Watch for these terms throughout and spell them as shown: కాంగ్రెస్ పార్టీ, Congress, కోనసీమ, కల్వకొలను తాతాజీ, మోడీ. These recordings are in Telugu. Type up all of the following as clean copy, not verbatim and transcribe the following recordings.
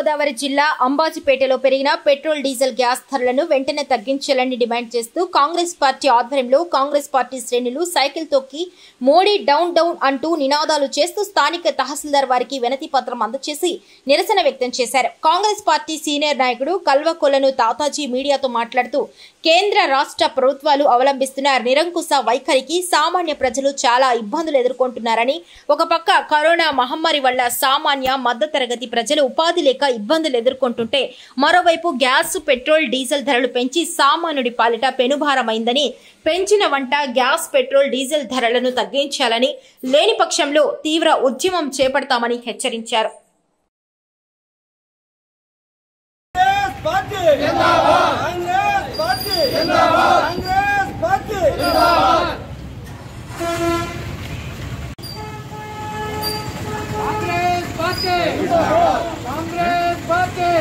गोदावरी जिल्ला अंबाजीपेटलो पेरिगिन पेट्रोल डीजिल ग्यास धरलनु वेंटने तग्गिंचाలని डिमांड చేస్తూ कांग्रेस पार्टी ఆధ్వర్యంలో कांग्रेस पार्टी श्रेणुलु सैकिल तोक्की మోడీ డౌన్ డౌన్ అంటూ నినాదాలు చేస్తూ స్థానిక తహసీల్దార్ వారికి వినతి పత్రం అందజేసి నిరసన వ్యక్తం చేశారు। కాంగ్రెస్ పార్టీ సీనియర్ నాయకుడు కల్వకొలను తాతాజీ మీడియాతో మాట్లాడుతూ కేంద్ర రాష్ట్ర ప్రభుత్వాలు అవలంబిస్తున్న నిరంకుశ వైఖరికి సామాన్య ప్రజలు చాలా ఇబ్బందులు ఎదుర్కొంటున్నారని ఒక పక్క కరోనా మహమ్మారి వల్ల సామాన్య మధ్యతరగతి ప్రజలు ఉపాధి లేక ఇబ్బందులు ఎదుర్కొంటుంటే మరోవైపు గ్యాస్ పెట్రోల్ డీజిల్ ధరలు పెంచి సామాన్యుడి పాలిట పెనుభారమైందని పెంచిన వంట గ్యాస్ పెట్రోల్ డీజిల్ ధరలను తగ్గించాలని లేని పక్షంలో తీవ్ర ఉద్యమం చేపడతామని హెచ్చరించారు।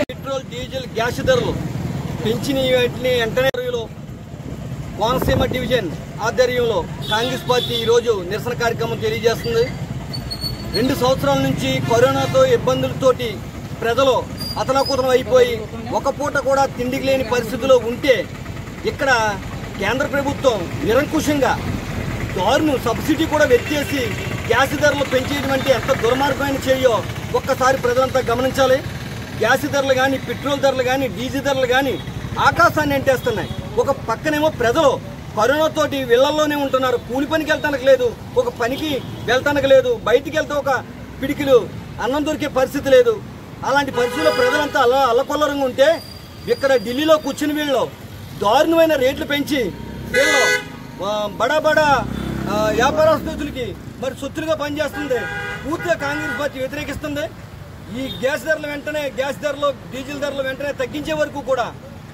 పెట్రోల్ డీజిల్ గ్యాస్ ధరలు పెంచిన వాటిని వెంటనే కోనసీమ డివిజన్ ఆధ్వర్యంలో కాంగ్రెస్ పార్టీ ఈరోజు నిరసన కార్యక్రమం తెలియజేస్తుంది। 2 సంవత్సరాల నుంచి కరోనాతో ఇబ్బందులతోటి ప్రజలు అతలాకుతలం అయిపోయి ఒక పూట కూడా తిండికి లేని పరిస్థితిలో ఉంటే ఇక్కడ కేంద్ర ప్రభుత్వం నిరంకుశంగా దారును సబ్సిడీ కూడా వెచ్చేసి గ్యాస్ ధరలు పెంచేయడం అంటే ఎంత దుర్మార్గమైన చేయో ఒక్కసారి ప్రజలంతా గమనించాలి। గ్యాస్ ధరలు కానీ పెట్రోల్ ధరలు కానీ డీజిల్ ధరలు కానీ ఆకాశాన్ని అంటేస్తున్నాయి। ఒక పక్కనేమో ప్రజలు కరోనాతోటి ఇళ్లలోనే ఉంటున్నారు, కూలి పనికి వెళ్తానికి లేదు, ఒక పనికి వెళ్తానికి లేదు, బయటికి వెళ్తే ఒక పిడికిలు అన్నం దొరికే పరిస్థితి లేదు। అలాంటి పరిస్థితుల్లో ప్రజలంతా అల్లకొల్లరంగా ఉంటే ఇక్కడ ఢిల్లీలో కూర్చుని వీళ్ళు దారుణమైన రేట్లు పెంచి వీళ్ళు బడా వ్యాపారస్తులకి మరి సొత్తులుగా పనిచేస్తుంది। పూర్తిగా కాంగ్రెస్ పార్టీ వ్యతిరేకిస్తుంది। ఈ గ్యాస్ ధరలు వెంటనే గ్యాస్ ధరలు డీజిల్ ధరలు వెంటనే తగ్గించే వరకు కూడా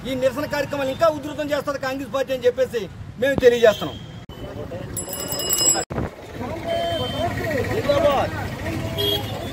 ఈ నిరసన కార్యక్రమాలు ఇంకా ఉధృతం చేస్తారు కాంగ్రెస్ పార్టీ అని చెప్పేసి మేము తెలియజేస్తున్నాం।